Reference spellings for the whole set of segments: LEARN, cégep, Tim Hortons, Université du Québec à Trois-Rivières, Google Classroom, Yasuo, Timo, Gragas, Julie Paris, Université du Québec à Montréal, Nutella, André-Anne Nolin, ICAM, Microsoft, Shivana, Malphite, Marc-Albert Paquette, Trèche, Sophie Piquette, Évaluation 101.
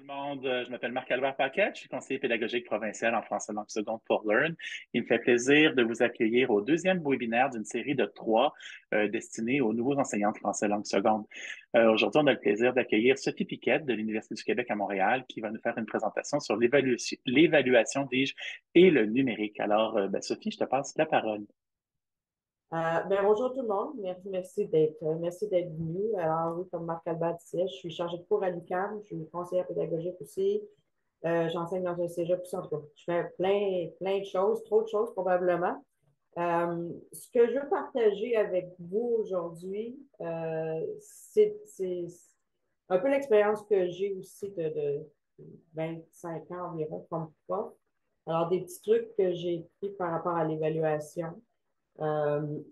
Bonjour tout le monde, je m'appelle Marc-Albert Paquette, je suis conseiller pédagogique provincial en français langue seconde pour LEARN. Il me fait plaisir de vous accueillir au deuxième webinaire d'une série de trois destinés aux nouveaux enseignants de français langue seconde. Aujourd'hui, on a le plaisir d'accueillir Sophie Piquette de l'Université du Québec à Montréal qui va nous faire une présentation sur l'évaluation, et le numérique. Alors, Sophie, je te passe la parole. Bonjour tout le monde, merci d'être venu. Alors oui, comme Marc-Albert disait, je suis chargée de cours à l'ICAM, je suis conseillère pédagogique aussi, j'enseigne dans un cégep, en tout cas, je fais plein de choses, trop de choses probablement. Ce que je veux partager avec vous aujourd'hui, c'est un peu l'expérience que j'ai aussi de 25 ans environ comme prof. Alors des petits trucs que j'ai pris par rapport à l'évaluation.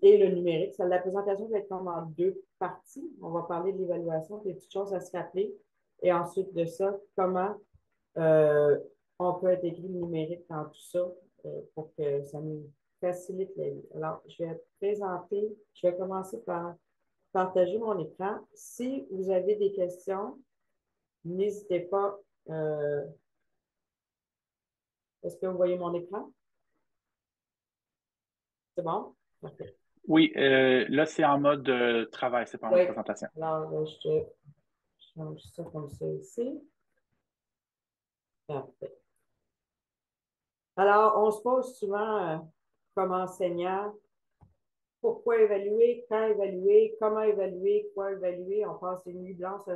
Et le numérique. La présentation va être en deux parties. On va parler de l'évaluation, des petites choses à se rappeler. Et ensuite de ça, comment on peut intégrer le numérique dans tout ça pour que ça nous facilite la vie. Alors, je vais commencer par partager mon écran. Si vous avez des questions, n'hésitez pas. Est-ce que vous voyez mon écran? C'est bon? Okay. Oui, là, c'est en mode travail, c'est pas en mode présentation. Alors, là, je change ça comme ça ici. Parfait. Alors, on se pose souvent, comme enseignant, pourquoi évaluer, quand évaluer, comment évaluer, quoi évaluer. On passe des nuits blanches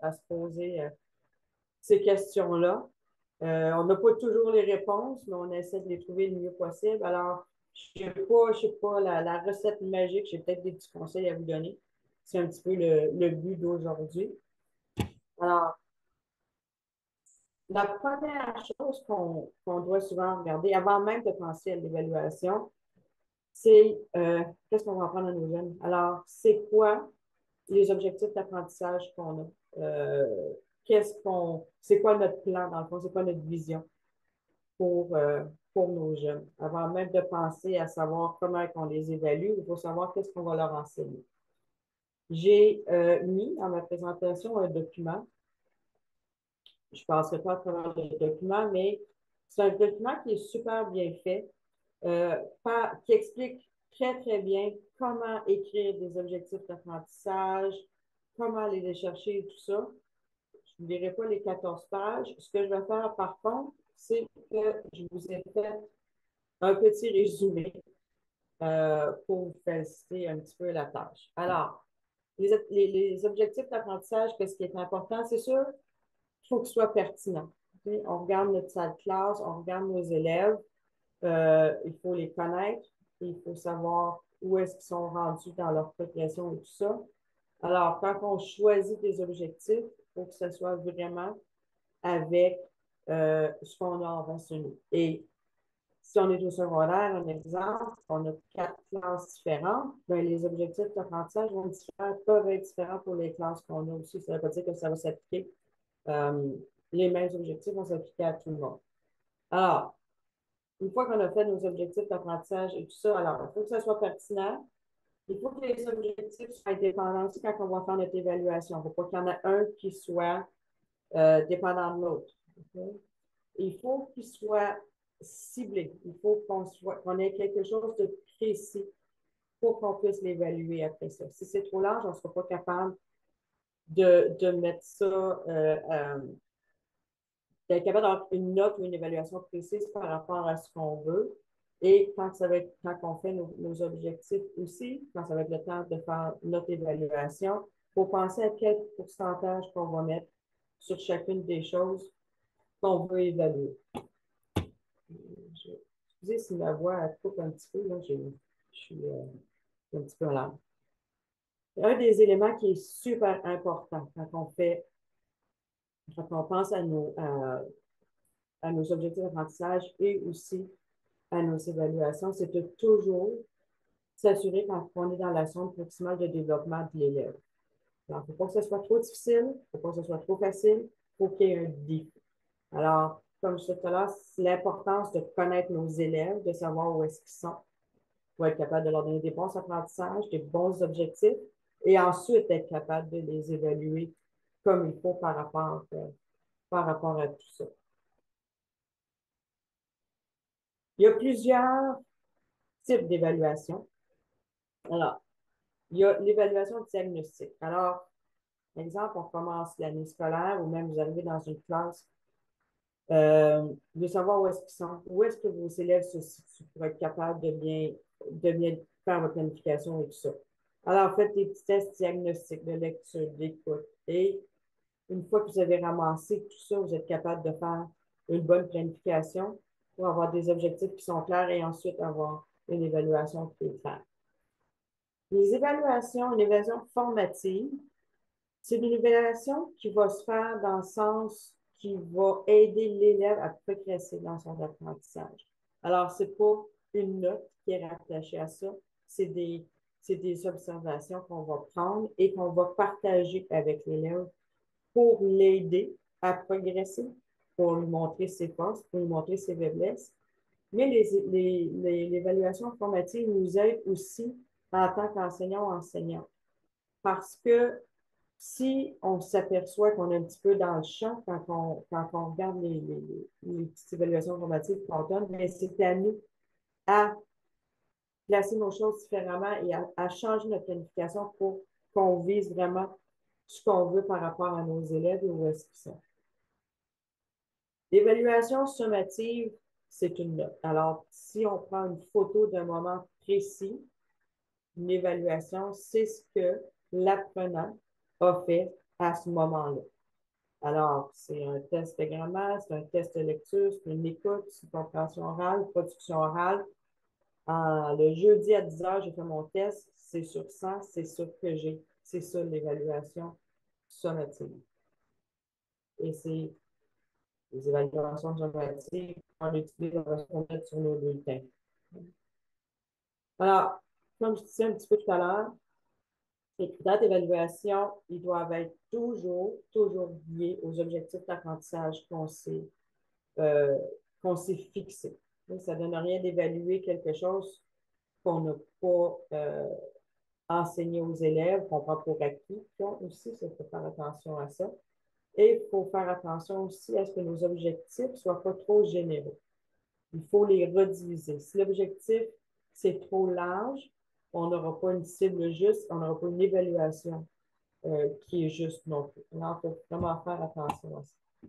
à se poser ces questions-là. On n'a pas toujours les réponses, mais on essaie de les trouver le mieux possible. Alors, je sais pas la recette magique, j'ai peut-être des petits conseils à vous donner. C'est un petit peu le but d'aujourd'hui. Alors, la première chose qu'on doit souvent regarder, avant même de penser à l'évaluation, c'est qu'est-ce qu'on va apprendre à nos jeunes? Alors, c'est quoi les objectifs d'apprentissage qu'on a? C'est quoi notre plan, dans le fond? C'est quoi notre vision pour nos jeunes. Avant même de penser à savoir comment on les évalue, il faut savoir qu'est-ce qu'on va leur enseigner. J'ai mis dans ma présentation un document. Je ne passerai pas à travers le document, mais c'est un document qui est super bien fait, qui explique très bien comment écrire des objectifs d'apprentissage, comment aller les chercher et tout ça. Je ne lirai pas les 14 pages. Ce que je vais faire par contre, c'est que je vous ai fait un petit résumé pour vous faciliter un petit peu la tâche. Alors, les objectifs d'apprentissage, qu'est-ce qui est important? C'est sûr, il faut que ce soit pertinent. Okay? On regarde notre salle de classe, on regarde nos élèves, il faut les connaître, il faut savoir où est-ce qu'ils sont rendus dans leur progression et tout ça. Alors, quand on choisit des objectifs, il faut que ce soit vraiment avec ce qu'on a en face de nous. Et si on est au secondaire, un exemple, on a 4 classes différentes, bien, les objectifs d'apprentissage peuvent être différents pour les classes qu'on a aussi. Ça ne veut pas dire que ça va s'appliquer. Les mêmes objectifs vont s'appliquer à tout le monde. Alors, une fois qu'on a fait nos objectifs d'apprentissage et tout ça, alors, il faut que ça soit pertinent. Il faut que les objectifs soient indépendants aussi quand on va faire notre évaluation. Il ne faut pas qu'il y en a un qui soit dépendant de l'autre. Okay. Il faut qu'il soit ciblé. Il faut qu'on ait quelque chose de précis pour qu'on puisse l'évaluer après ça. Si c'est trop large, on ne sera pas capable de mettre ça, d'être capable d'avoir une note ou une évaluation précise par rapport à ce qu'on veut. Et quand on fait nos objectifs aussi, quand ça va être le temps de faire notre évaluation, il faut penser à quel pourcentage qu'on va mettre sur chacune des choses qu'on veut évaluer. Excusez si ma voix coupe un petit peu, là, je suis un petit peu en larmes. Un des éléments qui est super important quand on pense à nos objectifs d'apprentissage et aussi à nos évaluations, c'est de toujours s'assurer quand on est dans la zone proximale de développement de l'élève. Il ne faut pas que ce soit trop difficile, il ne faut pas que ce soit trop facile, il faut qu'il y ait un défi. Alors, comme je disais tout à l'heure, l'importance de connaître nos élèves, de savoir où est-ce qu'ils sont, pour être capable de leur donner des bons apprentissages, des bons objectifs, et ensuite être capable de les évaluer comme il faut par rapport par rapport à tout ça. Il y a plusieurs types d'évaluation. Alors, il y a l'évaluation diagnostique. Alors, par exemple, on commence l'année scolaire ou même vous arrivez dans une classe, de savoir où est-ce qu'ils sont, où est-ce que vos élèves se situent pour être capable de bien faire votre planification et tout ça. Alors, faites des petits tests diagnostiques de lecture, d'écoute. Et une fois que vous avez ramassé tout ça, vous êtes capable de faire une bonne planification pour avoir des objectifs qui sont clairs et ensuite avoir une évaluation qui est claire. Les évaluations, une évaluation formative, c'est une évaluation qui va se faire dans le sens qui va aider l'élève à progresser dans son apprentissage. Alors, ce n'est pas une note qui est rattachée à ça, c'est des observations qu'on va prendre et qu'on va partager avec l'élève pour l'aider à progresser, pour lui montrer ses forces, pour lui montrer ses faiblesses. Mais l'évaluation formative nous aide aussi en tant qu'enseignant ou enseignante. Parce que si on s'aperçoit qu'on est un petit peu dans le champ quand on regarde les petites évaluations formatives qu'on donne, mais c'est à nous à placer nos choses différemment et à changer notre planification pour qu'on vise vraiment ce qu'on veut par rapport à nos élèves et où est-ce qu'ils sont. L'évaluation sommative, c'est une note. Alors, si on prend une photo d'un moment précis, une évaluation, c'est ce que l'apprenant a fait à ce moment-là. Alors, c'est un test de grammaire, c'est un test de lecture, c'est une écoute, c'est une compréhension orale, production orale. Le jeudi à 10 h, j'ai fait mon test, c'est sur 100, c'est sûr que j'ai. C'est ça l'évaluation sommative. Et c'est les évaluations sommatives qu'on utilise sur nos bulletins. Alors, comme je disais un petit peu tout à l'heure, les critères d'évaluation, ils doivent être toujours liés aux objectifs d'apprentissage qu'on s'est fixés. Donc, ça ne donne rien d'évaluer quelque chose qu'on n'a pas enseigné aux élèves, qu'on prend pour acquis. Donc aussi, il faut faire attention à ça. Et il faut faire attention aussi à ce que nos objectifs ne soient pas trop généraux. Il faut les rediviser. Si l'objectif, c'est trop large, on n'aura pas une cible juste, on n'aura pas une évaluation qui est juste non plus. Alors, il faut vraiment faire attention à ça.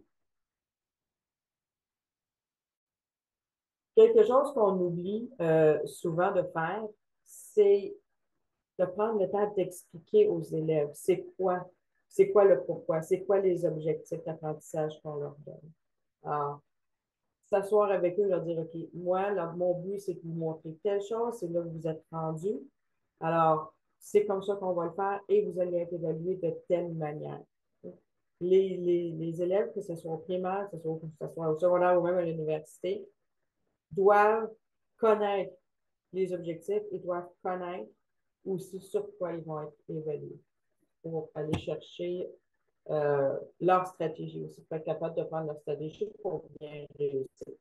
Quelque chose qu'on oublie souvent de faire, c'est de prendre le temps d'expliquer aux élèves c'est quoi le pourquoi, c'est quoi les objectifs d'apprentissage qu'on leur donne. Alors, s'asseoir avec eux, leur dire, OK, moi, là, mon but, c'est de vous montrer telle chose, c'est là que vous êtes rendu. Alors, c'est comme ça qu'on va le faire et vous allez être évalué de telle manière. Les élèves, que ce soit au primaire, que ce soit au secondaire ou même à l'université, doivent connaître les objectifs et doivent connaître aussi sur quoi ils vont être évalués pour aller chercher leur stratégie aussi, pour être capable de prendre leur stratégie pour bien réussir.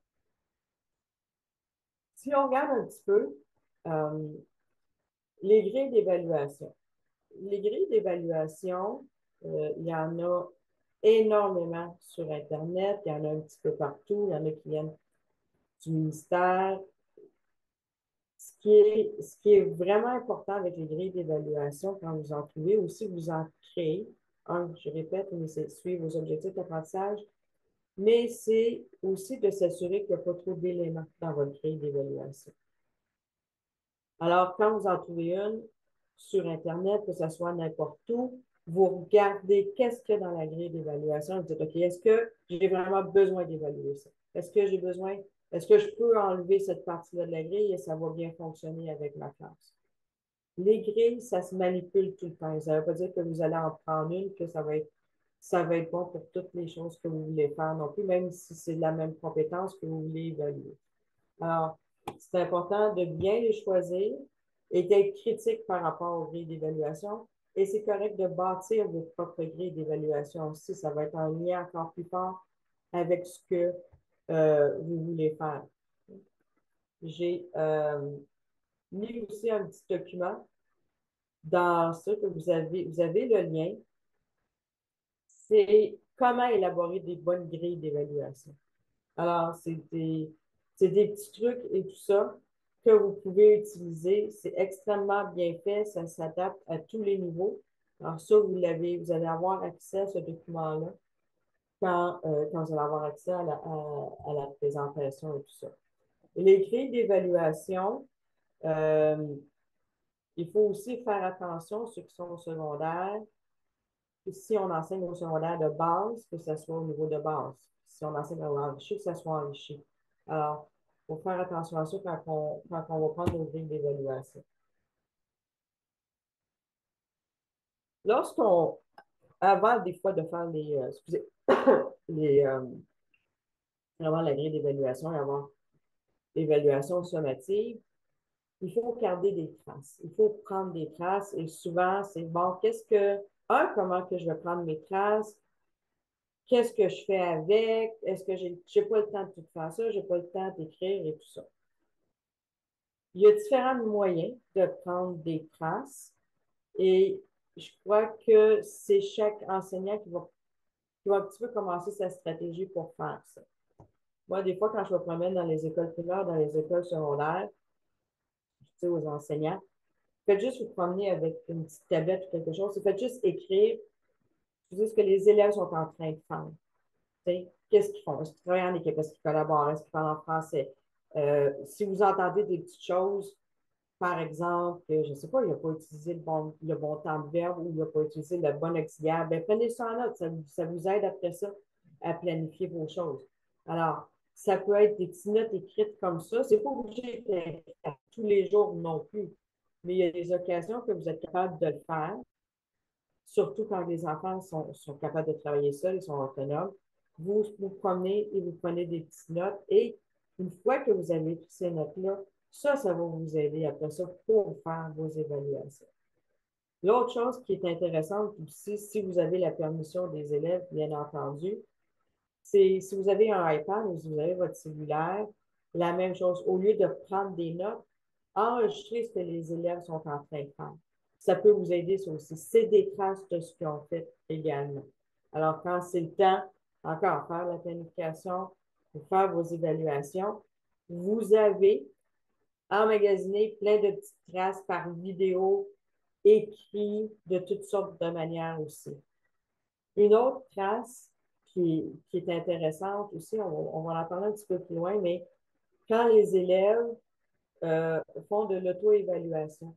Si on regarde un petit peu les grilles d'évaluation. Les grilles d'évaluation, il y en a énormément sur Internet, il y en a un petit peu partout, il y en a qui viennent du ministère. Ce qui est vraiment important avec les grilles d'évaluation, quand vous en trouvez, ou si vous en créez, je répète, on essaie de suivre vos objectifs d'apprentissage, mais c'est aussi de s'assurer qu'il n'y a pas trop d'éléments dans votre grille d'évaluation. Alors, quand vous en trouvez une sur Internet, que ce soit n'importe où, vous regardez qu'est-ce qu'il y a dans la grille d'évaluation, vous dites, OK, est-ce que j'ai vraiment besoin d'évaluer ça? Est-ce que j'ai besoin... Est-ce que je peux enlever cette partie-là de la grille et ça va bien fonctionner avec ma classe? Les grilles, ça se manipule tout le temps. Ça ne veut pas dire que vous allez en prendre une, que ça va être bon pour toutes les choses que vous voulez faire non plus, même si c'est la même compétence que vous voulez évaluer. Alors, c'est important de bien les choisir et d'être critique par rapport aux grilles d'évaluation. Et c'est correct de bâtir vos propres grilles d'évaluation aussi. Ça va être en lien encore plus fort avec ce que vous voulez faire. J'ai mis aussi un petit document dans ce que vous avez le lien. C'est comment élaborer des bonnes grilles d'évaluation. Alors, c'est des petits trucs et tout ça que vous pouvez utiliser. C'est extrêmement bien fait. Ça s'adapte à tous les niveaux. Alors ça, vous allez avoir accès à ce document-là quand vous allez avoir accès à la présentation et tout ça. Et les grilles d'évaluation, il faut aussi faire attention, ceux qui sont au secondaire, si on enseigne au secondaire de base, que ce soit au niveau de base. Si on enseigne à enrichi, que ça soit enrichi. Alors, il faut faire attention à ça quand on va prendre nos grilles d'évaluation. Avant des fois de faire avant la grille d'évaluation et avant l'évaluation sommative, il faut garder des traces. Il faut prendre des traces et souvent, c'est bon, comment que je vais prendre mes traces? Qu'est-ce que je fais avec? Est-ce que j'ai pas le temps de tout faire ça? J'ai pas le temps d'écrire et tout ça. Il y a différents moyens de prendre des traces et je crois que c'est chaque enseignant qui va un petit peu commencer sa stratégie pour faire ça. Moi, des fois, quand je me promène dans les écoles primaires, dans les écoles secondaires, je dis aux enseignants, faites juste vous promener avec une petite tablette ou quelque chose, faites juste écrire ce que les élèves sont en train de faire. Qu'est-ce qu'ils font? Est-ce qu'ils travaillent en équipe? Est-ce qu'ils collaborent? Est-ce qu'ils parlent en français? Si vous entendez des petites choses, par exemple, je ne sais pas, il n'a pas utilisé le bon temps de verbe ou il n'a pas utilisé le bon auxiliaire, bien, prenez ça en note, ça vous aide après ça à planifier vos choses. Alors, ça peut être des petites notes écrites comme ça. Ce n'est pas obligé d'être à tous les jours non plus, mais il y a des occasions que vous êtes capable de le faire, surtout quand les enfants sont capables de travailler seuls, ils sont autonomes. Vous vous promenez et vous prenez des petites notes et une fois que vous avez toutes ces notes-là, ça va vous aider après ça pour faire vos évaluations. L'autre chose qui est intéressante aussi, si vous avez la permission des élèves, bien entendu, c'est si vous avez un iPad ou si vous avez votre cellulaire, la même chose. Au lieu de prendre des notes, enregistrez ce que les élèves sont en train de faire. Ça peut vous aider, ça aussi. C'est des traces de ce qu'ils ont fait également. Alors, quand c'est le temps, encore faire la planification, faire vos évaluations, vous avez emmagasiner plein de petites traces par vidéo, écrites de toutes sortes de manières aussi. Une autre trace qui est intéressante aussi, on va en parler un petit peu plus loin, mais quand les élèves font de l'auto-évaluation,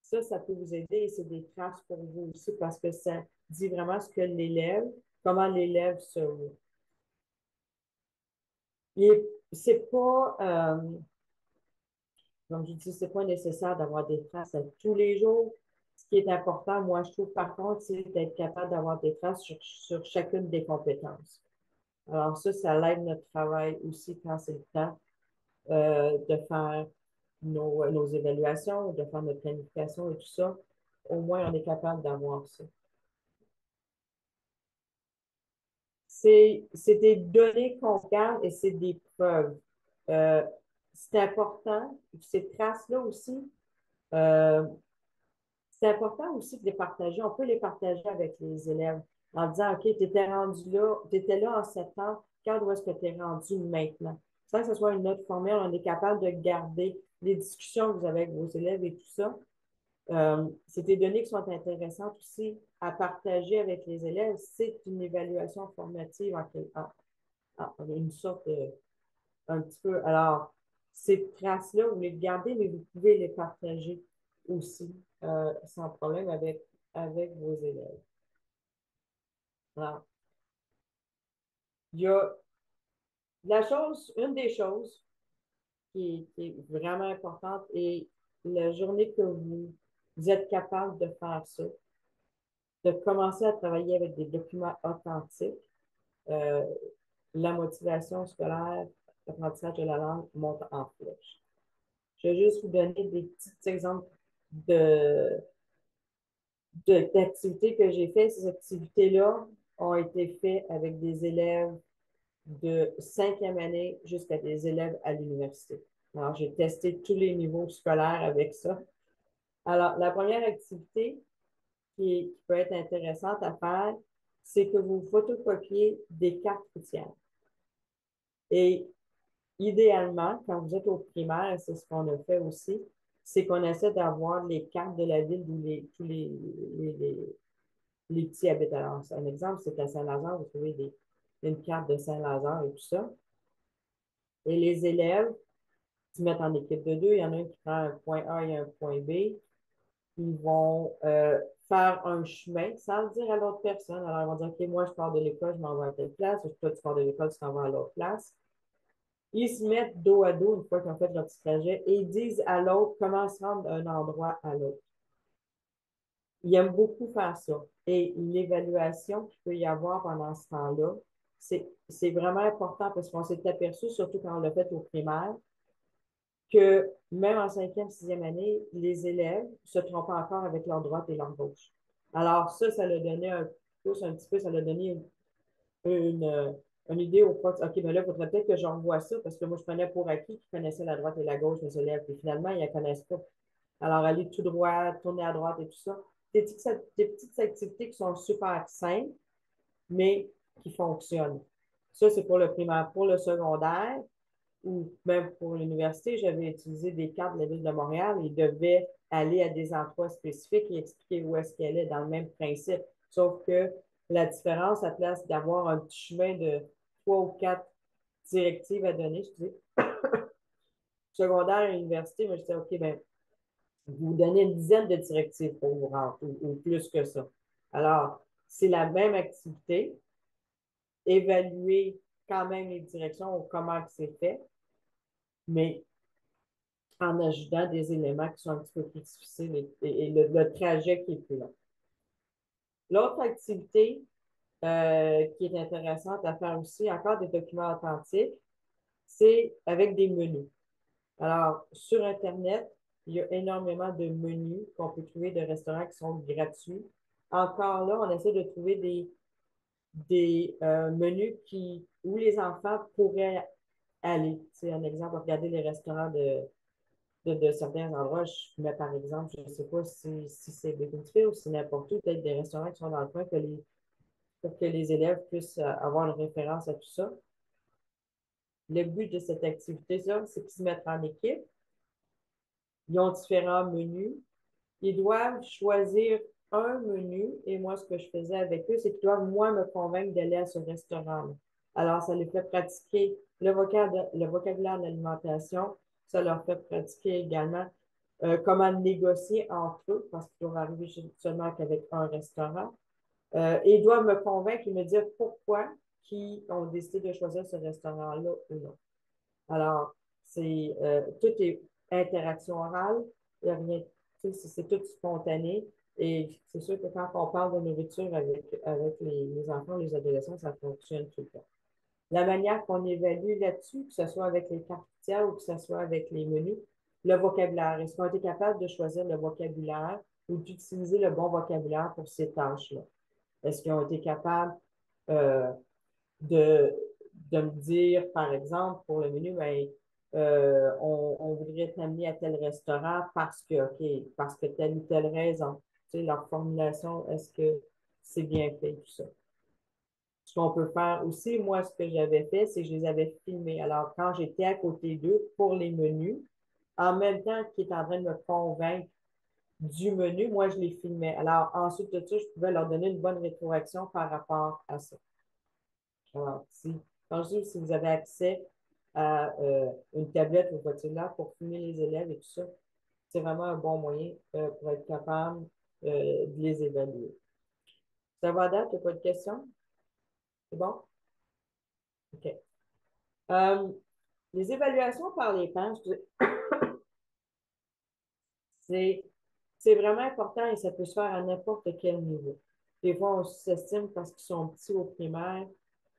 ça peut vous aider et c'est des traces pour vous aussi parce que ça dit vraiment ce que l'élève, comment l'élève se voit. C'est pas... Comme je dis, ce n'est pas nécessaire d'avoir des traces à tous les jours. Ce qui est important, moi, je trouve, par contre, c'est d'être capable d'avoir des traces sur chacune des compétences. Alors ça l'aide notre travail aussi quand c'est le temps de faire nos évaluations, de faire notre planification et tout ça. Au moins, on est capable d'avoir ça. C'est des données qu'on garde et c'est des preuves. C'est important, ces traces-là aussi, c'est important aussi de les partager. On peut les partager avec les élèves en disant, OK, tu étais rendu là, tu étais là en septembre, quand est-ce que tu es rendu maintenant? Sans que ce soit une note formelle, on est capable de garder les discussions que vous avez avec vos élèves et tout ça. C'est des données qui sont intéressantes aussi à partager avec les élèves. C'est une évaluation formative une sorte de... un petit peu. Alors, ces traces-là, vous les gardez, mais vous pouvez les partager aussi sans problème avec vos élèves. Alors, il y a une des choses qui est vraiment importante et la journée que vous êtes capable de faire ça, de commencer à travailler avec des documents authentiques, la motivation scolaire, l'apprentissage de la langue monte en flèche. Je vais juste vous donner des petits exemples d'activités que j'ai faites. Ces activités-là ont été faites avec des élèves de 5e année jusqu'à des élèves à l'université. Alors, j'ai testé tous les niveaux scolaires avec ça. Alors, la première activité qui peut être intéressante à faire, c'est que vous photocopiez des cartes routières. Et idéalement, quand vous êtes au primaire, c'est ce qu'on a fait aussi, c'est qu'on essaie d'avoir les cartes de la ville où tous les petits habitent. Alors, un exemple, c'est qu'à Saint-Lazare, vous trouvez une carte de Saint-Lazare et tout ça. Et les élèves se mettent en équipe de deux. Il y en a un qui prend un point A et un point B. Ils vont faire un chemin sans le dire à l'autre personne. Alors, ils vont dire, OK, moi, je pars de l'école, je m'en vais à telle place. Ou toi, tu pars de l'école, tu t'en vas à l'autre place. Ils se mettent dos à dos une fois qu'ils ont fait leur petit trajet et ils disent à l'autre comment se rendre d'un endroit à l'autre. Ils aiment beaucoup faire ça. Et l'évaluation qu'il peut y avoir pendant ce temps-là, c'est vraiment important parce qu'on s'est aperçu, surtout quand on l'a fait au primaire, que même en 5e, 6e année, les élèves se trompent encore avec leur droite et leur gauche. Alors ça l'a donné un pouce un petit peu, ça l'a donné une idée au prof. OK, mais là, il faudrait peut-être que je revoie ça parce que moi, je prenais pour acquis qu'ils connaissaient la droite et la gauche, mes élèves, puis finalement, ils ne la connaissent pas. Alors, aller tout droit, tourner à droite et tout ça. Des petites activités qui sont super simples, mais qui fonctionnent. Ça, c'est pour le primaire. Pour le secondaire, ou même pour l'université, j'avais utilisé des cartes de la Ville de Montréal. Ils devaient aller à des endroits spécifiques et expliquer où est-ce qu'ils allaient dans le même principe. Sauf que la différence, à place d'avoir un petit chemin de 3 ou 4 directives à donner, excusez, secondaire et université, moi, je disais, OK, bien, vous donnez une dizaine de directives pour vous rendre, ou plus que ça. Alors, c'est la même activité, évaluer quand même les directions ou comment c'est fait, mais en ajoutant des éléments qui sont un petit peu plus difficiles et le trajet qui est plus long. L'autre activité qui est intéressante à faire aussi, encore des documents authentiques, c'est avec des menus. Alors, sur Internet, il y a énormément de menus qu'on peut trouver de restaurants qui sont gratuits. Encore là, on essaie de trouver des menus où les enfants pourraient aller. C'est un exemple, regarder les restaurants de certains endroits. Je mets par exemple, je ne sais pas si c'est Bécontifé ou si n'importe où, peut-être des restaurants qui sont dans le coin pour que les élèves puissent avoir une référence à tout ça. Le but de cette activité-là, c'est qu'ils se mettent en équipe. Ils ont différents menus. Ils doivent choisir un menu. Et moi, ce que je faisais avec eux, c'est qu'ils doivent, moi, me convaincre d'aller à ce restaurant-là. Alors, ça les fait pratiquer le vocabulaire de l'alimentation. Ça leur fait pratiquer également comment négocier entre eux, parce qu'ils doivent arriver seulement qu'avec un restaurant. Et ils doivent me convaincre et me dire pourquoi ils ont décidé de choisir ce restaurant-là ou non. Alors, c'est tout est interaction orale, c'est tout spontané. Et c'est sûr que quand on parle de nourriture avec les enfants, les adolescents, ça fonctionne tout le temps. La manière qu'on évalue là-dessus, que ce soit avec les cartes ou que ce soit avec les menus, le vocabulaire. Est-ce qu'on a été capable de choisir le vocabulaire ou d'utiliser le bon vocabulaire pour ces tâches-là? Est-ce qu'ils ont été capables de me dire, par exemple, pour le menu, ben, on voudrait t'amener à tel restaurant parce que, OK, parce que telle ou telle raison. Tu sais, leur formulation, est-ce que c'est bien fait, tout ça? Ce qu'on peut faire aussi, moi, ce que j'avais fait, c'est que je les avais filmés. Alors, quand j'étais à côté d'eux pour les menus, en même temps qu'ils étaient en train de me convaincre du menu, moi, je les filmais. Alors, ensuite de ça, je pouvais leur donner une bonne rétroaction par rapport à ça. Alors, si vous avez accès à une tablette ou là pour filmer les élèves et tout ça, c'est vraiment un bon moyen pour être capable de les évaluer. Ça va, Dad? Tu n'as pas de questions? C'est bon? OK. Les évaluations par les pairs, c'est vraiment important et ça peut se faire à n'importe quel niveau. Des fois, on s'estime parce qu'ils sont petits au primaire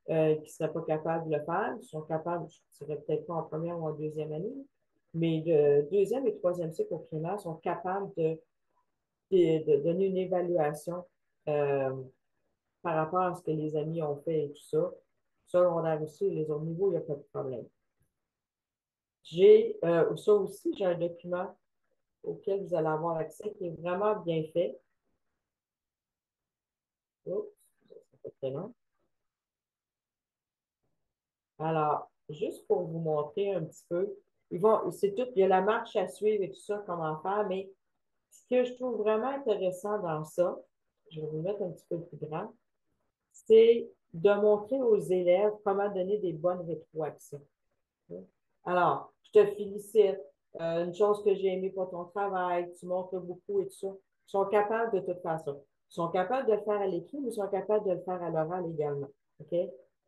qu'ils ne seraient pas capables de le faire. Ils sont capables, je ne dirais peut-être pas en première ou en deuxième année, mais le deuxième et troisième cycle au primaire sont capables de donner une évaluation par rapport à ce que les amis ont fait et tout ça. Secondaire aussi, les autres niveaux, il n'y a pas de problème. J'ai ça aussi, j'ai un document auquel vous allez avoir accès qui est vraiment bien fait. Oups, ça ne fait Excellent. Alors, juste pour vous montrer un petit peu, c'est tout, il y a la marche à suivre et tout ça, comment faire, mais ce que je trouve vraiment intéressant dans ça, je vais vous mettre un petit peu plus grand, c'est de montrer aux élèves comment donner des bonnes rétroactions. Alors, je te félicite, une chose que j'ai aimée pour ton travail, tu montres beaucoup et tout ça. Ils sont capables de tout faire ça. Ils sont capables de le faire à l'écrit, mais ils sont capables de le faire à l'oral également. OK?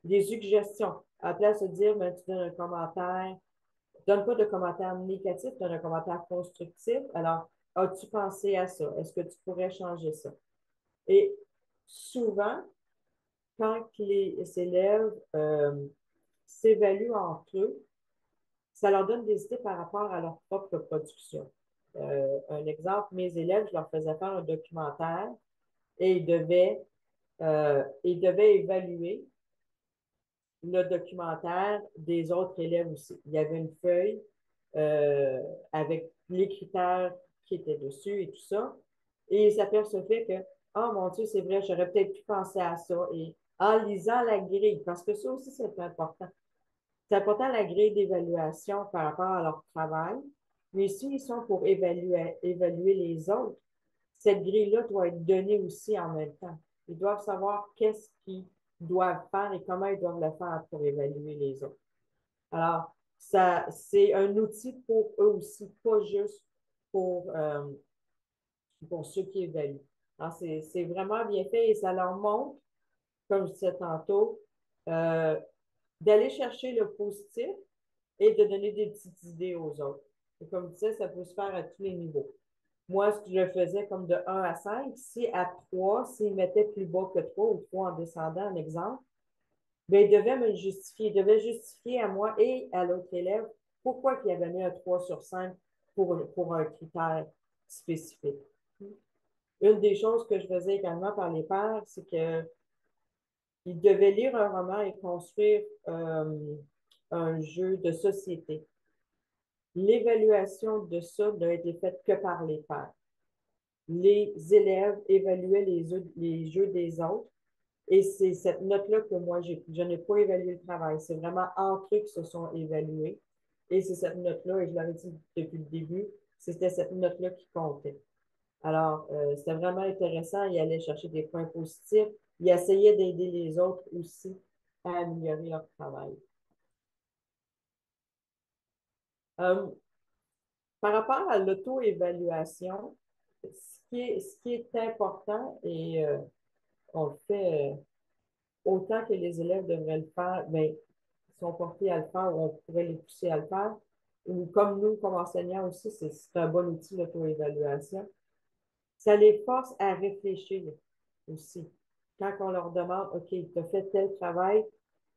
Des suggestions. À la place de dire, ben, tu donnes un commentaire, donne pas de commentaire négatif, donne un commentaire constructif. Alors, as-tu pensé à ça? Est-ce que tu pourrais changer ça? Et souvent, quand les élèves s'évaluent entre eux, ça leur donne des idées par rapport à leur propre production. Un exemple, mes élèves, je leur faisais faire un documentaire et ils devaient évaluer le documentaire des autres élèves aussi. Il y avait une feuille avec les critères qui étaient dessus et tout ça. Et ils s'apercevaient que, oh mon Dieu, c'est vrai, j'aurais peut-être pu penser à ça. Et en lisant la grille, parce que ça aussi, c'est important. C'est important la grille d'évaluation par rapport à leur travail. Mais s'ils sont pour évaluer les autres, cette grille-là doit être donnée aussi en même temps. Ils doivent savoir qu'est-ce qu'ils doivent faire et comment ils doivent le faire pour évaluer les autres. Alors, ça, c'est un outil pour eux aussi, pas juste pour ceux qui évaluent. Alors, c'est vraiment bien fait et ça leur montre, comme je disais tantôt, d'aller chercher le positif et de donner des petites idées aux autres. Et comme je disais, ça peut se faire à tous les niveaux. Moi, ce que je faisais comme de 1 à 5, si à 3, s'ils mettaient plus bas que 3 ou 3 en descendant, un exemple, bien, ils devaient me le justifier. Ils devaient justifier à moi et à l'autre élève pourquoi ils avaient mis un 3 sur 5 pour un critère spécifique. Une des choses que je faisais également par les pairs, c'est que ils devaient lire un roman et construire un jeu de société. L'évaluation de ça n'a été faite que par les pairs. Les élèves évaluaient les jeux des autres et c'est cette note-là que moi, je n'ai pas évalué le travail. C'est vraiment entre eux qui se sont évalués et c'est cette note-là, et je l'avais dit depuis le début, c'était cette note-là qui comptait. Alors, c'était vraiment intéressant. Ils allaient chercher des points positifs. Ils essayaient d'aider les autres aussi à améliorer leur travail. Par rapport à l'auto-évaluation, ce qui est important, et on le fait autant que les élèves devraient le faire, bien, sont portés à le faire ou on pourrait les pousser à le faire, ou comme nous, comme enseignants aussi, c'est un bon outil l'auto-évaluation. Ça les force à réfléchir aussi. Quand on leur demande, OK, tu as fait tel travail,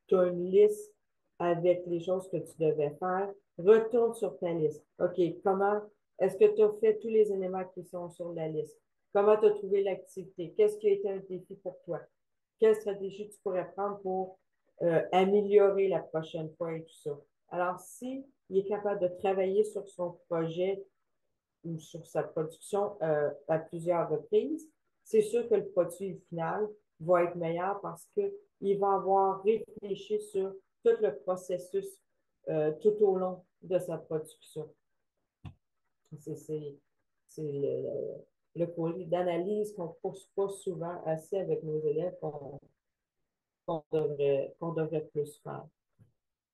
tu as une liste avec les choses que tu devais faire, retourne sur ta liste. OK, comment est-ce que tu as fait tous les éléments qui sont sur la liste? Comment tu as trouvé l'activité? Qu'est-ce qui a été un défi pour toi? Quelle stratégie tu pourrais prendre pour améliorer la prochaine fois et tout ça? Alors, s'il est capable de travailler sur son projet ou sur sa production à plusieurs reprises, c'est sûr que le produit final va être meilleur parce qu'il va avoir réfléchi sur tout le processus tout au long de sa production. C'est le courrier d'analyse qu'on ne pousse pas souvent assez avec nos élèves qu'on devrait plus faire.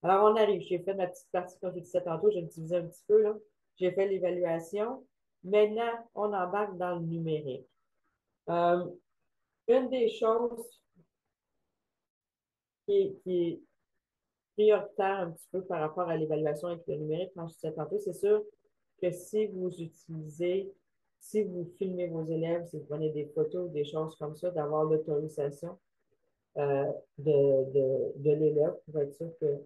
Alors, on arrive. J'ai fait ma petite partie, comme je disais tantôt, j'ai divisé un petit peu, là. J'ai fait l'évaluation. Maintenant, on embarque dans le numérique. Une des choses qui est prioritaire un petit peu par rapport à l'évaluation avec le numérique, quand je disais tantôt, c'est sûr que si vous filmez vos élèves, si vous prenez des photos ou des choses comme ça, d'avoir l'autorisation de l'élève pour être sûr qu'il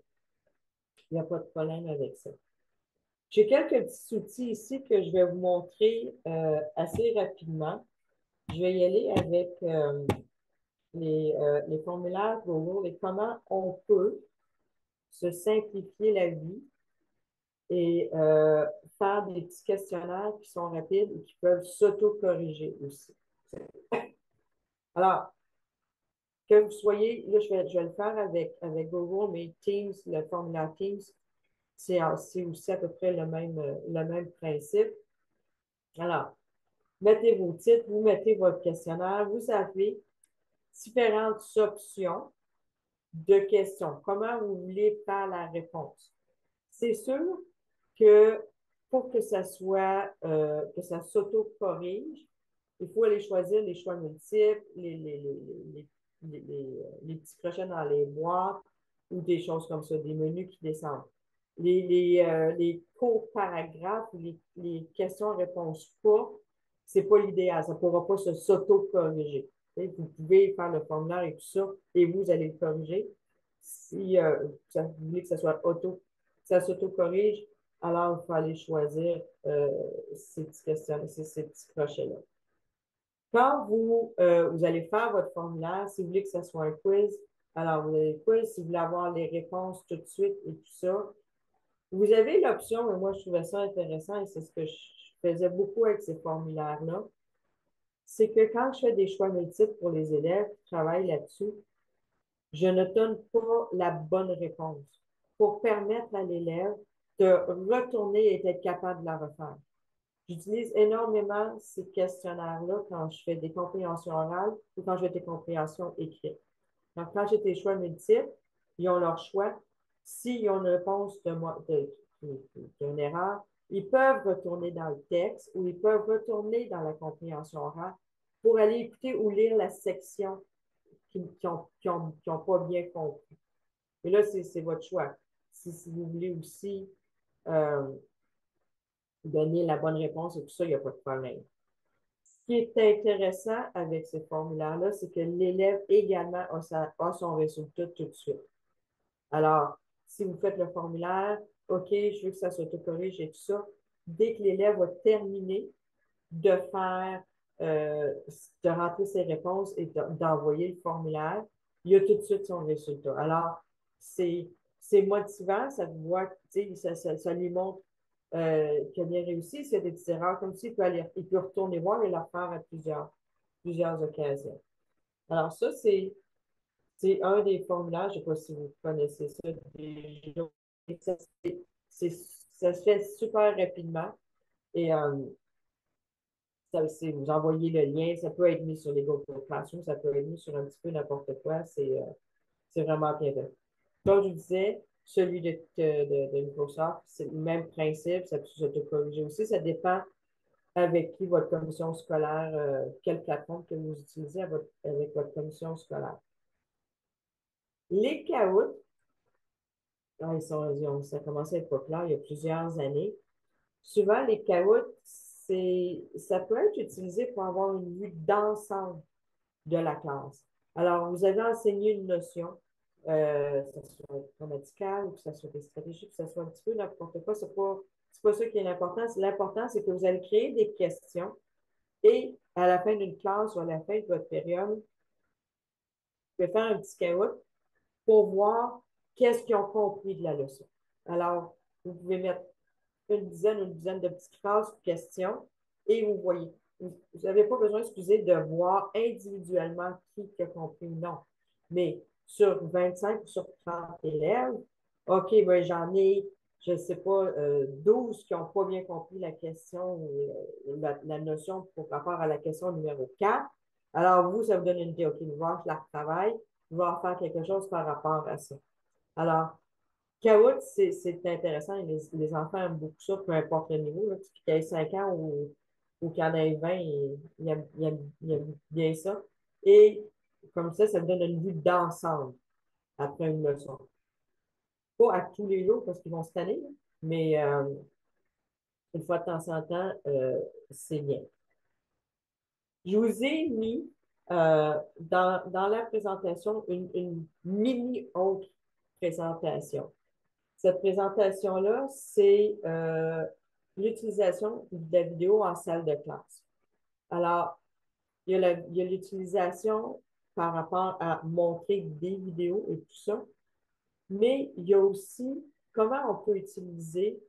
n'y a pas de problème avec ça. J'ai quelques petits outils ici que je vais vous montrer assez rapidement. Je vais y aller avec les formulaires Google et comment on peut se simplifier la vie et faire des petits questionnaires qui sont rapides et qui peuvent s'auto-corriger aussi. Alors, que vous soyez, là, je vais le faire avec Google, mais Teams, le formulaire Teams, c'est aussi à peu près le même principe. Alors, mettez vos titres, vous mettez votre questionnaire, vous avez différentes options de questions. Comment vous voulez faire la réponse? C'est sûr que pour que ça soit, que ça s'auto-corrige, il faut aller choisir les choix multiples, les petits crochets dans les boîtes ou des choses comme ça, des menus qui descendent. Les courts paragraphes, les questions-réponses pas, c'est pas l'idéal. Ça ne pourra pas s'auto-corriger. Vous pouvez faire le formulaire et tout ça, et vous allez le corriger. Si vous voulez que ça soit ça s'auto-corrige, alors il faut aller choisir ces petits questions, ces petits crochets-là. Quand vous allez faire votre formulaire, si vous voulez que ça soit un quiz, alors vous avez le quiz, si vous voulez avoir les réponses tout de suite et tout ça, vous avez l'option, et moi je trouvais ça intéressant, et c'est ce que je faisais beaucoup avec ces formulaires-là, c'est que quand je fais des choix multiples pour les élèves qui travaillent là-dessus, je ne donne pas la bonne réponse pour permettre à l'élève de retourner et d'être capable de la refaire. J'utilise énormément ces questionnaires-là quand je fais des compréhensions orales ou quand je fais des compréhensions écrites. Donc, quand j'ai des choix multiples, ils ont leur choix. S'ils ont une réponse d'une erreur, ils peuvent retourner dans le texte ou ils peuvent retourner dans la compréhension orale pour aller écouter ou lire la section qu'ils n'ont pas bien compris. Et là, c'est votre choix. Si vous voulez aussi donner la bonne réponse et tout ça, il n'y a pas de problème. Ce qui est intéressant avec ce formulaire-là, c'est que l'élève également a son résultat tout de suite. Alors, si vous faites le formulaire, OK, je veux que ça s'autocorrige et tout ça, dès que l'élève a terminé de faire, de rentrer ses réponses et d'envoyer le formulaire, il a tout de suite son résultat. Alors, c'est motivant, ça voit, ça lui montre qu'il a bien réussi. S'il y a des petites erreurs comme ça, il peut retourner voir et la faire à plusieurs occasions. Alors, ça, c'est un des formulaires, je ne sais pas si vous connaissez ça déjà. Ça se fait super rapidement. Et vous envoyez le lien, ça peut être mis sur les Google Classroom, ça peut être mis sur un petit peu n'importe quoi. C'est vraiment bien fait. Comme je vous disais, celui de Microsoft, c'est le même principe, ça peut s'autocorriger aussi. Ça dépend avec qui votre commission scolaire, quelle plateforme que vous utilisez avec votre commission scolaire. Les caouts, ça a commencé à être populaire il y a plusieurs années. Souvent, les caouts, ça peut être utilisé pour avoir une vue d'ensemble de la classe. Alors, vous avez enseigné une notion. Que ce soit grammatical ou que ce soit des stratégies, que ce soit un petit peu n'importe quoi, c'est pas ça qui est l'important. L'important, c'est que vous allez créer des questions et à la fin d'une classe ou à la fin de votre période, vous pouvez faire un petit caout pour voir qu'est-ce qu'ils ont compris de la leçon. Alors, vous pouvez mettre une dizaine de petites phrases ou questions et vous voyez. Vous n'avez pas besoin, excusez, de voir individuellement qui a compris ou non. Mais sur 25 ou sur 30 élèves, OK, ben j'en ai, je ne sais pas, 12 qui n'ont pas bien compris la question, la notion par rapport à la question numéro 4. Alors, vous, ça vous donne une idée. OK, je la retravaille, je vais faire quelque chose par rapport à ça. Alors, caout, c'est intéressant. Les enfants aiment beaucoup ça, peu importe le niveau. Là, qu'il y ait 5 ans ou qu'il y en ait 20, ils aiment bien ça. Et comme ça me donne une vue d'ensemble après une leçon. Pas à tous les jours parce qu'ils vont se tanner, mais une fois de temps en temps, c'est bien. Je vous ai mis dans la présentation une mini-autre présentation. Cette présentation-là, c'est l'utilisation de la vidéo en salle de classe. Alors, il y a l'utilisation par rapport à montrer des vidéos et tout ça. Mais il y a aussi comment on peut utiliser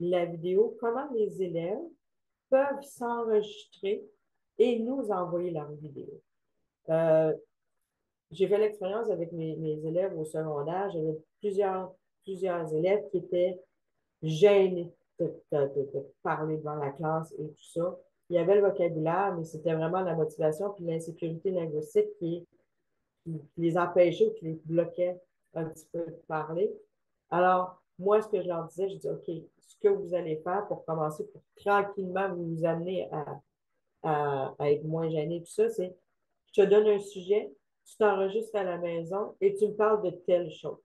la vidéo, comment les élèves peuvent s'enregistrer et nous envoyer leur vidéo. J'ai fait l'expérience avec mes élèves au secondaire. J'avais plusieurs élèves qui étaient gênés de parler devant la classe et tout ça. Il y avait le vocabulaire, mais c'était vraiment la motivation puis l'insécurité linguistique qui les empêchait ou qui les bloquait un petit peu de parler. Alors, moi, ce que je leur disais, je dis, OK, ce que vous allez faire pour commencer, pour tranquillement vous amener à être moins gêné, tout ça, c'est je te donne un sujet, tu t'enregistres à la maison et tu me parles de telle chose.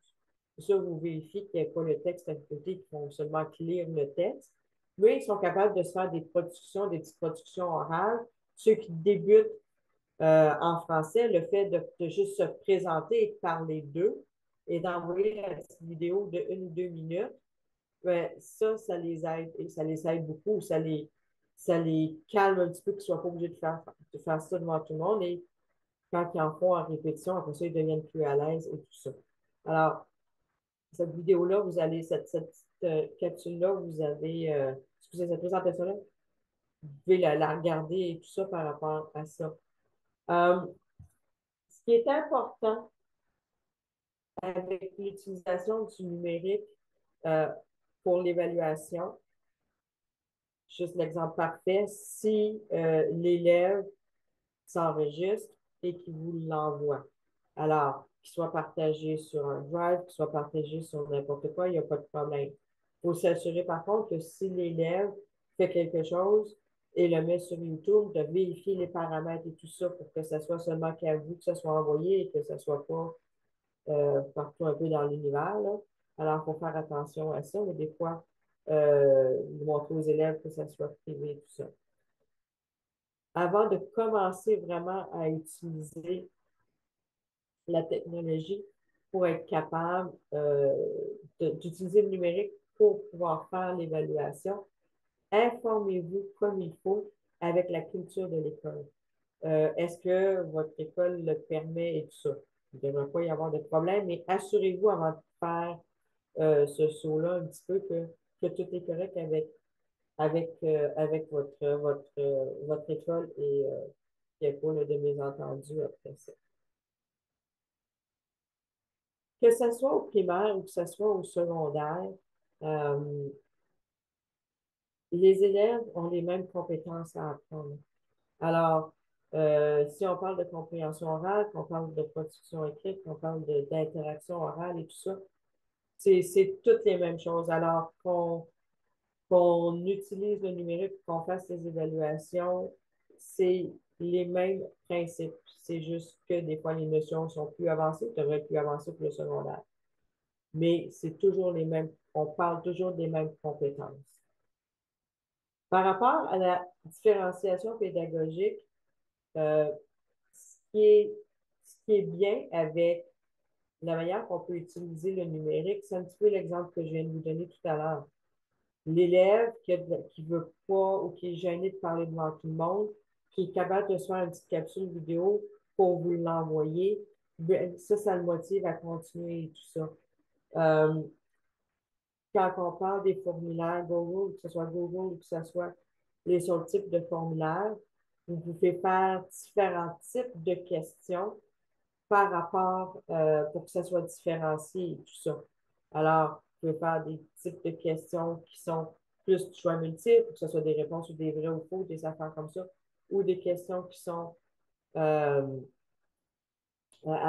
Ça, vous vérifiez qu'il n'y a pas le texte à côté, qu'ils vont seulement lire le texte. Mais ils sont capables de se faire des petites productions orales. Ceux qui débutent en français, le fait de juste se présenter et de parler d'eux et d'envoyer la petite vidéo de 1 ou 2 minutes, ben, ça les aide et ça les aide beaucoup. Ça les calme un petit peu qu'ils ne soient pas obligés de faire ça devant tout le monde. Et quand ils en font en répétition, après ça, ils deviennent plus à l'aise et tout ça. Alors, cette vidéo-là, vous allez, cette capsule-là, vous avez, excusez, cette présentation-là, vous pouvez la regarder et tout ça par rapport à ça. Ce qui est important avec l'utilisation du numérique pour l'évaluation, juste l'exemple parfait, si l'élève s'enregistre et qu'il vous l'envoie. Alors, qu'il soit partagé sur un drive, qu'il soit partagé sur n'importe quoi, il n'y a pas de problème. Il faut s'assurer, par contre, que si l'élève fait quelque chose et le met sur YouTube, de vérifier les paramètres et tout ça pour que ça soit seulement qu'à vous, que ça soit envoyé et que ça ne soit pas partout un peu dans l'univers. Alors, il faut faire attention à ça, mais des fois, montrer aux élèves que ça soit privé et tout ça. Avant de commencer vraiment à utiliser la technologie pour être capable d'utiliser le numérique pour pouvoir faire l'évaluation. Informez-vous comme il faut avec la culture de l'école. Est-ce que votre école le permet et tout ça? Il ne devrait pas y avoir de problème, mais assurez-vous avant de faire ce saut-là un petit peu que tout est correct avec votre école et qu'il n'y ait pas de mésentendus après ça. Que ce soit au primaire ou que ce soit au secondaire, les élèves ont les mêmes compétences à apprendre. Alors, si on parle de compréhension orale, qu'on parle de production écrite, qu'on parle d'interaction orale et tout ça, c'est toutes les mêmes choses. Alors, qu'on utilise le numérique, qu'on fasse les évaluations, c'est les mêmes principes. C'est juste que des fois, les notions sont plus avancées, devraient plus avancer que le secondaire. Mais c'est toujours les mêmes, on parle toujours des mêmes compétences. Par rapport à la différenciation pédagogique, ce qui est bien avec la manière qu'on peut utiliser le numérique, c'est un petit peu l'exemple que je viens de vous donner tout à l'heure. L'élève qui ne veut pas ou qui est gêné de parler devant tout le monde, qui est capable de se faire une petite capsule vidéo pour vous l'envoyer, ça le motive à continuer et tout ça. Quand on parle des formulaires Google, que ce soit Google ou que ce soit les autres types de formulaires, vous pouvez faire différents types de questions par rapport, pour que ça soit différencié et tout ça. Alors, vous pouvez faire des types de questions qui sont plus de choix multiples, que ce soit des réponses ou des vrais ou faux, des affaires comme ça, ou des questions qui sont à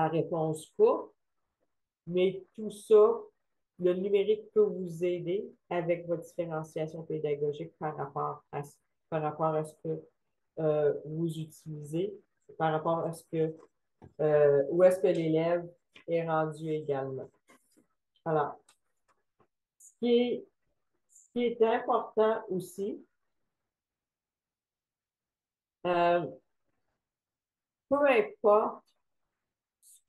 réponse courte. Mais tout ça, le numérique peut vous aider avec votre différenciation pédagogique par rapport à ce que vous utilisez, par rapport à ce que où est-ce que l'élève est rendu également. Alors, ce qui est important aussi, peu importe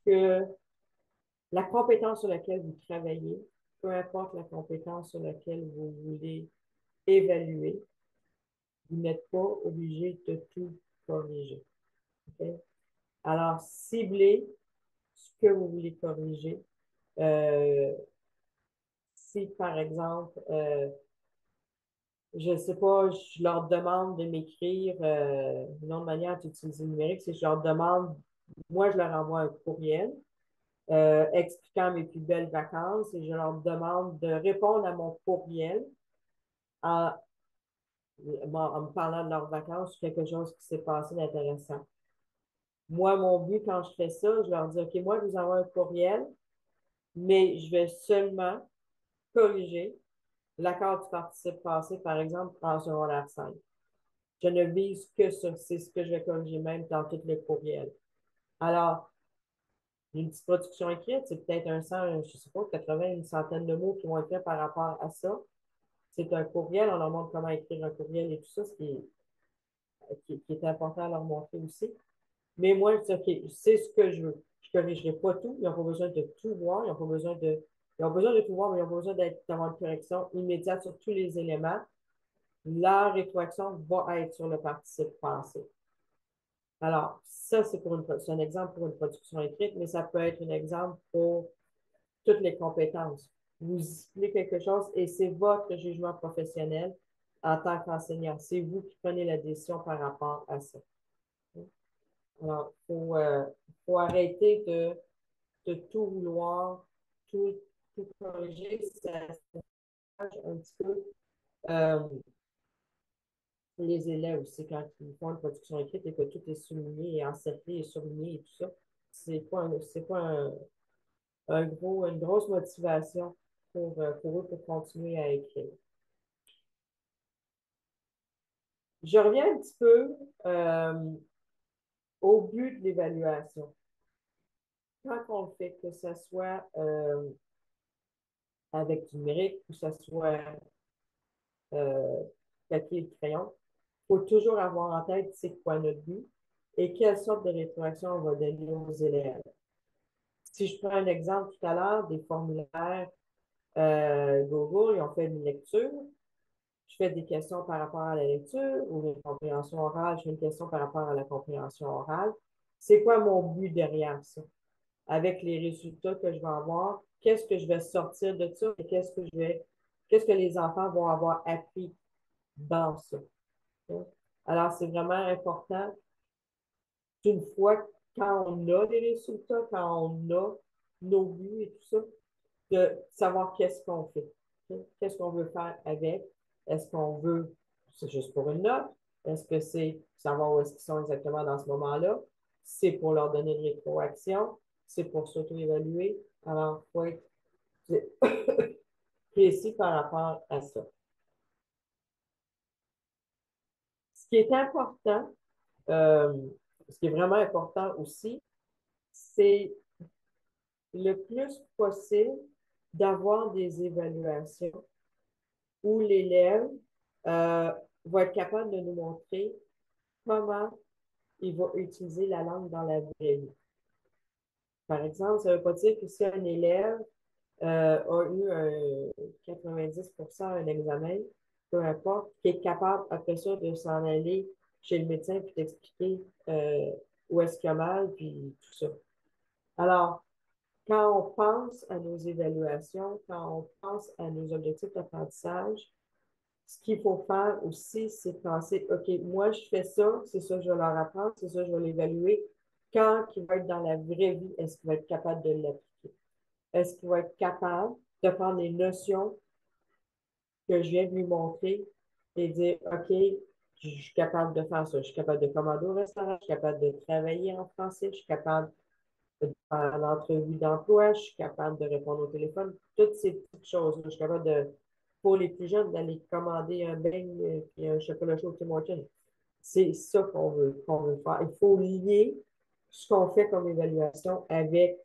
la compétence sur laquelle vous travaillez, peu importe la compétence sur laquelle vous voulez évaluer, vous n'êtes pas obligé de tout corriger. Okay? Alors, ciblez ce que vous voulez corriger. Si, par exemple, je ne sais pas, je leur demande de m'écrire, une autre manière d'utiliser le numérique, c'est que je leur demande moi, je leur envoie un courriel expliquant mes plus belles vacances et je leur demande de répondre à mon courriel en me parlant de leurs vacances ou quelque chose qui s'est passé d'intéressant. Moi, mon but, quand je fais ça, je leur dis, OK, moi, je vous envoie un courriel, mais je vais seulement corriger l'accord du participe passé, par exemple, en secondaire 5. Je ne vise que ça. C'est ce que je vais corriger même dans tout le courriel. Alors, une petite production écrite, c'est peut-être un 100, je ne sais pas, 80, une centaine de mots qui vont être faits par rapport à ça. C'est un courriel, on leur montre comment écrire un courriel et tout ça, ce qui est important à leur montrer aussi. Mais moi, je dis, OK, c'est ce que je veux. Je ne corrigerai pas tout. Ils n'ont pas besoin de tout voir. Ils ont besoin de tout voir, mais ils ont besoin d'avoir une correction immédiate sur tous les éléments. Leur rétroaction va être sur le participe passé. Alors, ça, c'est un exemple pour une production écrite, mais ça peut être un exemple pour toutes les compétences. Vous expliquez quelque chose et c'est votre jugement professionnel en tant qu'enseignant. C'est vous qui prenez la décision par rapport à ça. Alors, il faut arrêter de tout vouloir, tout corriger. Ça change un petit peu les élèves aussi quand ils font une production écrite et que tout est souligné et encerclé et surligné et tout ça. C'est pas une grosse motivation pour eux pour continuer à écrire. Je reviens un petit peu au but de l'évaluation. Quand on le fait, que ce soit avec du numérique, que ce soit papier et crayon, il faut toujours avoir en tête c'est quoi notre but et quelle sorte de rétroaction on va donner aux élèves. Si je prends un exemple tout à l'heure des formulaires Google, ils ont fait une lecture. Je fais des questions par rapport à la lecture ou une compréhension orale, je fais une question par rapport à la compréhension orale. C'est quoi mon but derrière ça? Avec les résultats que je vais avoir, qu'est-ce que je vais sortir de ça et qu'est-ce que les enfants vont avoir appris dans ça? Alors, c'est vraiment important qu'une fois, quand on a les résultats, quand on a nos buts et tout ça, de savoir qu'est-ce qu'on fait, qu'est-ce qu'on veut faire avec. Est-ce qu'on veut, c'est juste pour une note? Est-ce que c'est savoir où est-ce qu'ils sont exactement dans ce moment-là? C'est pour leur donner une rétroaction? C'est pour s'auto-évaluer? Alors, il faut être précis par rapport à ça. Ce qui est important, ce qui est vraiment important aussi, c'est le plus possible d'avoir des évaluations où l'élève va être capable de nous montrer comment il va utiliser la langue dans la vraie vie. Par exemple, ça ne veut pas dire que si un élève a eu un 90% à un examen, peu importe, qui est capable après ça de s'en aller chez le médecin puis d'expliquer où est-ce qu'il y a mal, puis tout ça. Alors, quand on pense à nos évaluations, quand on pense à nos objectifs d'apprentissage, ce qu'il faut faire aussi, c'est penser, OK, moi, je fais ça, c'est ça que je vais leur apprendre, c'est ça que je vais l'évaluer. Quand il va être dans la vraie vie, est-ce qu'il va être capable de l'appliquer? Est-ce qu'il va être capable de prendre les notions que je viens de lui montrer et dire, OK, je suis capable de faire ça, je suis capable de commander au restaurant, je suis capable de travailler en français, je suis capable à l'entrevue d'emploi, je suis capable de répondre au téléphone, toutes ces petites choses. Je suis capable, pour les plus jeunes, d'aller commander un beigne et un chocolat chaud au Tim Hortons. C'est ça qu'on veut faire. Il faut lier ce qu'on fait comme évaluation avec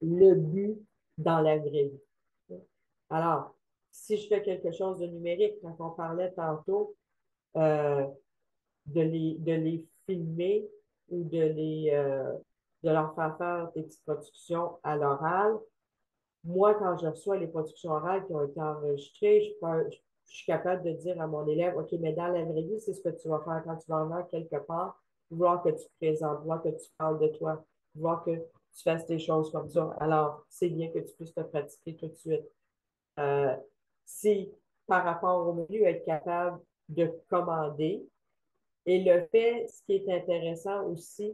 le but dans la vraie vie. Alors, si je fais quelque chose de numérique, quand on parlait tantôt de les filmer ou de leur faire faire des petites productions à l'oral. Moi, quand je reçois les productions orales qui ont été enregistrées, je suis capable de dire à mon élève, OK, mais dans la vraie vie, c'est ce que tu vas faire quand tu vas en aller quelque part, vouloir que tu te présentes, vouloir que tu parles de toi, vouloir que tu fasses des choses comme ça. Alors, c'est bien que tu puisses te pratiquer tout de suite. Si, par rapport au menu, être capable de commander, et le fait, ce qui est intéressant aussi,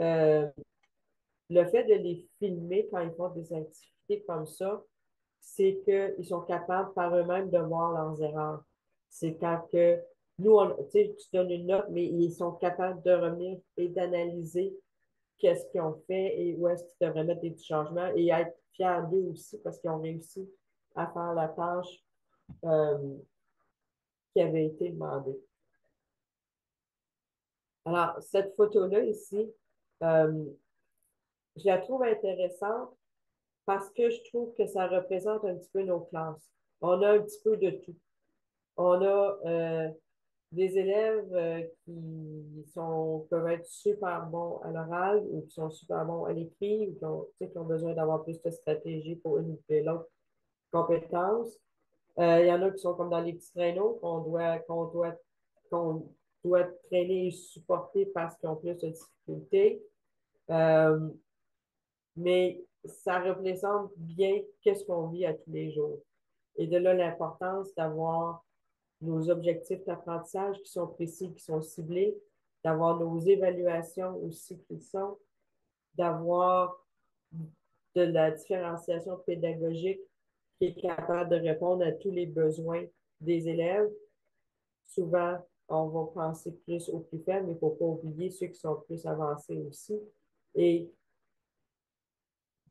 Le fait de les filmer quand ils font des activités comme ça, c'est qu'ils sont capables par eux-mêmes de voir leurs erreurs. C'est quand que nous, tu donnes une note, mais ils sont capables de revenir et d'analyser qu'est-ce qu'ils ont fait et où est-ce qu'ils devraient mettre des petits changements et être fiers d'eux aussi parce qu'ils ont réussi à faire la tâche qui avait été demandée. Alors, cette photo-là ici, je la trouve intéressante parce que je trouve que ça représente un petit peu nos classes. On a un petit peu de tout. On a des élèves qui peuvent être super bons à l'oral ou qui sont super bons à l'écrit ou qui ont besoin d'avoir plus de stratégie pour une ou l'autre compétence. Il y en a qui sont comme dans les petits traîneaux qu'on doit traîner et supporter parce qu'ils ont plus de difficultés. Mais ça représente bien qu'est-ce qu'on vit à tous les jours. Et de là, l'importance d'avoir nos objectifs d'apprentissage qui sont précis, qui sont ciblés, d'avoir nos évaluations aussi qui sont, d'avoir de la différenciation pédagogique qui est capable de répondre à tous les besoins des élèves. Souvent, on va penser plus aux plus faibles, mais il ne faut pas oublier ceux qui sont plus avancés aussi. Et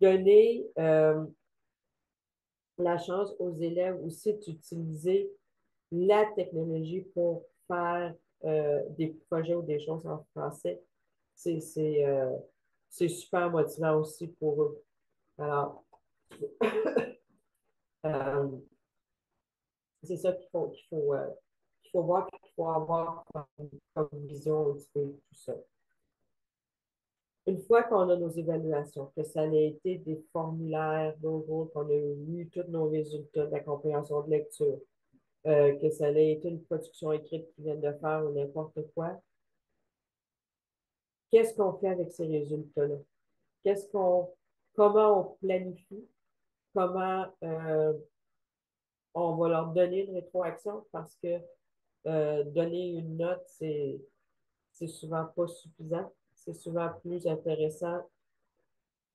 donner la chance aux élèves aussi d'utiliser la technologie pour faire des projets ou des choses en français, c'est super motivant aussi pour eux. Alors, c'est ça qu'il faut voir, qu'il faut avoir comme vision un petit peu tout ça. Une fois qu'on a nos évaluations, que ça a été des formulaires d'oral, qu'on a eu tous nos résultats de la compréhension de lecture, que ça a été une production écrite qu'ils viennent de faire ou n'importe quoi, qu'est-ce qu'on fait avec ces résultats-là? Comment on planifie? Comment on va leur donner une rétroaction? Parce que donner une note, c'est souvent pas suffisant. C'est souvent plus intéressant.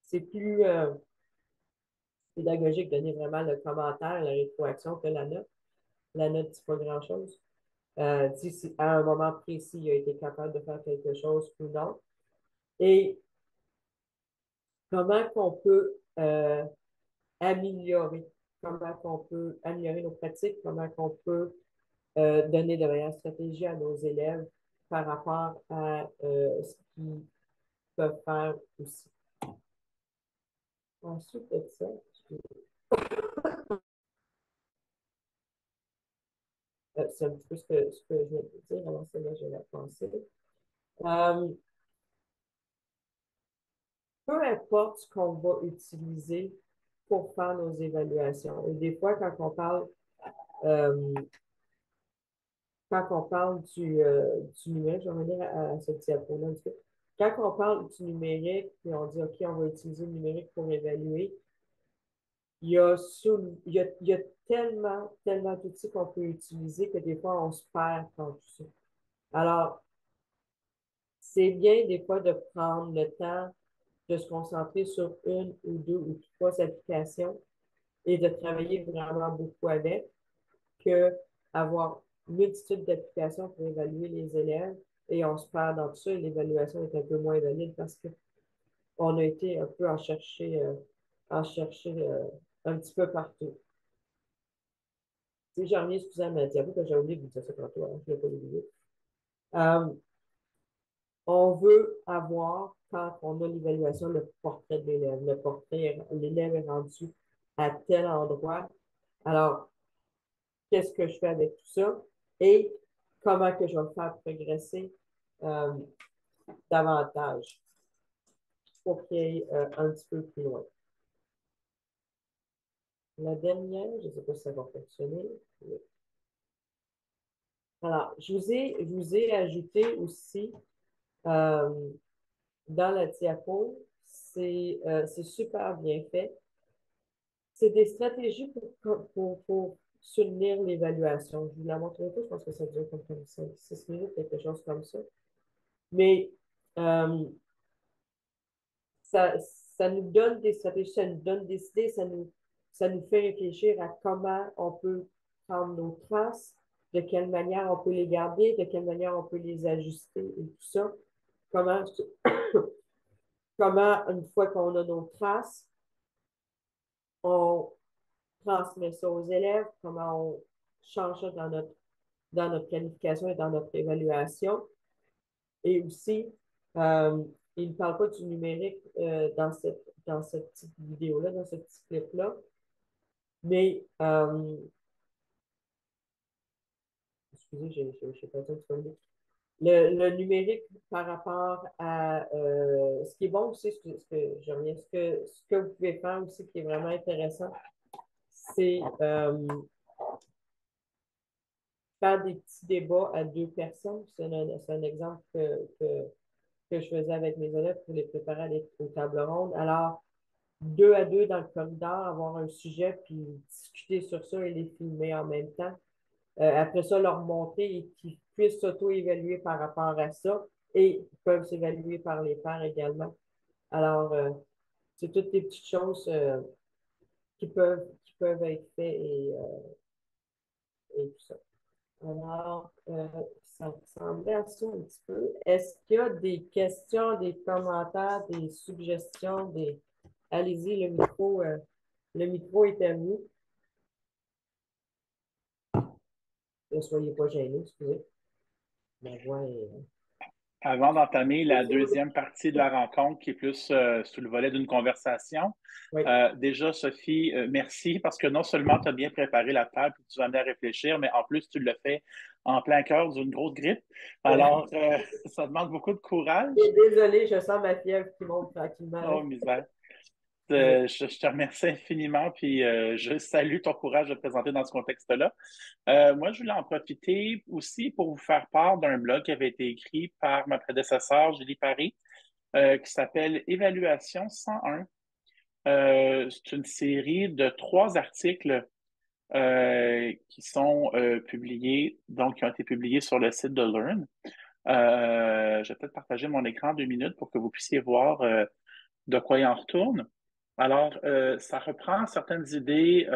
C'est plus pédagogique de donner vraiment le commentaire, la rétroaction que la note. La note ne dit pas grand-chose. Dit si à un moment précis, il a été capable de faire quelque chose ou non. Et comment qu'on peut améliorer? Comment qu'on peut améliorer nos pratiques? Comment qu'on peut donner de meilleures stratégies à nos élèves par rapport à ce qu'ils peuvent faire aussi. Ensuite de ça, c'est un petit peu ce que je voulais dire, alors c'est là que je vais penser. Peu importe ce qu'on va utiliser pour faire nos évaluations. Et des fois, quand on parle du numérique, je vais revenir à ce diapo-là un petit peu. Quand on parle du numérique, puis on dit, OK, on va utiliser le numérique pour évaluer, il y a tellement d'outils qu'on peut utiliser que des fois, on se perd dans tout ça. Alors, c'est bien des fois de prendre le temps de se concentrer sur une ou deux ou trois applications et de travailler vraiment beaucoup avec que avoir multitude d'applications pour évaluer les élèves et on se perd dans tout ça et l'évaluation est un peu moins valide parce qu'on a été un peu en chercher un petit peu partout. Si j'en reviens, excusez-moi, ma diapo, que j'ai oublié de vous dire ça tantôt, hein, je ne l'ai pas oublié. On veut avoir, quand on a l'évaluation, le portrait de l'élève. Le portrait, l'élève est rendu à tel endroit. Alors, qu'est-ce que je fais avec tout ça? Et comment que je vais me faire progresser davantage pour qu'il aille un petit peu plus loin. La dernière, je ne sais pas si ça va fonctionner. Alors, je vous ai ajouté aussi dans la diapo, c'est super bien fait. C'est des stratégies pour soutenir l'évaluation. Je vous la montre un peu, je pense que ça dure comme 5-6 minutes, quelque chose comme ça. Mais ça nous donne des stratégies, ça nous donne des idées, ça nous fait réfléchir à comment on peut prendre nos traces, de quelle manière on peut les garder, de quelle manière on peut les ajuster et tout ça. Comment une fois qu'on a nos traces, on transmet ça aux élèves, comment on change ça dans notre planification et dans notre évaluation. Et aussi, il ne parle pas du numérique dans ce type de vidéo-là, dans ce petit clip-là, mais excusez, je ne sais pas si tu veux le numérique par rapport à ce qui est bon aussi, ce que vous pouvez faire aussi qui est vraiment intéressant, c'est faire des petits débats à deux personnes. C'est un exemple que je faisais avec mes élèves pour les préparer aux tables rondes. Alors, deux à deux dans le corridor, avoir un sujet, puis discuter sur ça et les filmer en même temps. Après ça, leur monter et qu'ils puissent s'auto-évaluer par rapport à ça et peuvent s'évaluer par les pairs également. Alors, c'est toutes les petites choses qui peuvent être faites et tout ça. Alors, ça ressemblait à ça un petit peu. Est-ce qu'il y a des questions, des commentaires, des suggestions, des... Allez-y, le micro est à vous. Ne soyez pas gênés, excusez. Ma voix est... Avant d'entamer la deuxième partie de la rencontre, qui est plus sous le volet d'une conversation, oui. Déjà, Sophie, merci, parce que non seulement tu as bien préparé la table et tu as amené à réfléchir, mais en plus, tu le fais en plein cœur d'une grosse grippe. Alors, oui. Ça demande beaucoup de courage. Désolée, je sens ma fièvre qui monte tranquillement. Oh, misère. Je te remercie infiniment, puis je salue ton courage de te présenter dans ce contexte-là. Moi, je voulais en profiter aussi pour vous faire part d'un blog qui avait été écrit par ma prédécesseure, Julie Paris, qui s'appelle « Évaluation 101 ». C'est une série de 3 articles qui sont publiés, donc qui ont été publiés sur le site de LEARN. Je vais peut-être partager mon écran 2 minutes pour que vous puissiez voir de quoi il en retourne. Alors, ça reprend certaines idées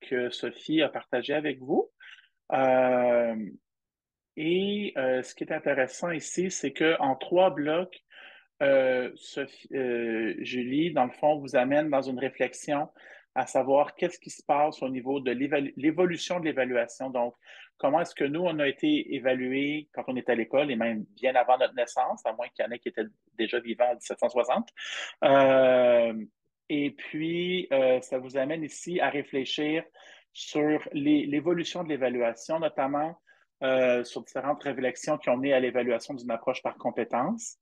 que Sophie a partagées avec vous. Ce qui est intéressant ici, c'est qu'en 3 blocs, Julie, dans le fond, vous amène dans une réflexion à savoir qu'est-ce qui se passe au niveau de l'évolution de l'évaluation. Donc, comment est-ce que nous, on a été évalués quand on était à l'école et même bien avant notre naissance, à moins qu'il y en ait qui étaient déjà vivants en 1760. Ça vous amène ici à réfléchir sur l'évolution de l'évaluation, notamment sur différentes réflexions qui ont mené à l'évaluation d'une approche par compétence.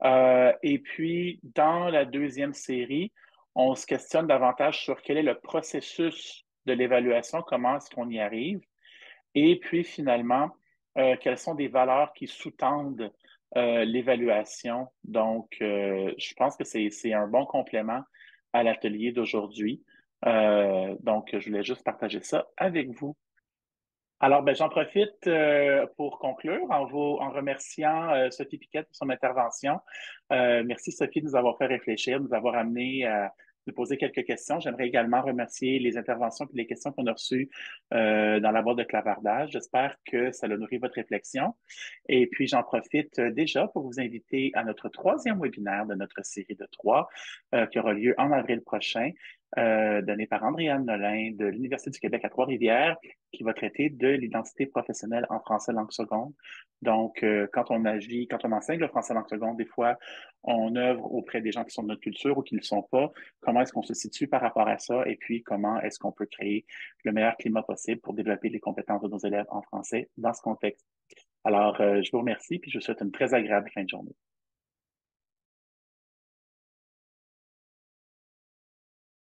Dans la deuxième série, on se questionne davantage sur quel est le processus de l'évaluation, comment est-ce qu'on y arrive, et puis finalement, quelles sont des valeurs qui sous-tendent l'évaluation. Donc, je pense que c'est un bon complément à l'atelier d'aujourd'hui. Donc, je voulais juste partager ça avec vous. Alors, j'en profite pour conclure en remerciant Sophie Piquette pour son intervention. Merci, Sophie, de nous avoir fait réfléchir, de nous avoir amené à nous poser quelques questions. J'aimerais également remercier les interventions et les questions qu'on a reçues dans la boîte de clavardage. J'espère que ça a nourri votre réflexion. Et puis, j'en profite déjà pour vous inviter à notre 3e webinaire de notre série de 3 qui aura lieu en avril prochain. Donné par André-Anne Nolin de l'Université du Québec à Trois-Rivières, qui va traiter de l'identité professionnelle en français langue seconde. Donc, quand on enseigne le français langue seconde, des fois, on œuvre auprès des gens qui sont de notre culture ou qui ne le sont pas. Comment est-ce qu'on se situe par rapport à ça? Et puis, comment est-ce qu'on peut créer le meilleur climat possible pour développer les compétences de nos élèves en français dans ce contexte? Alors, je vous remercie, puis je vous souhaite une très agréable fin de journée.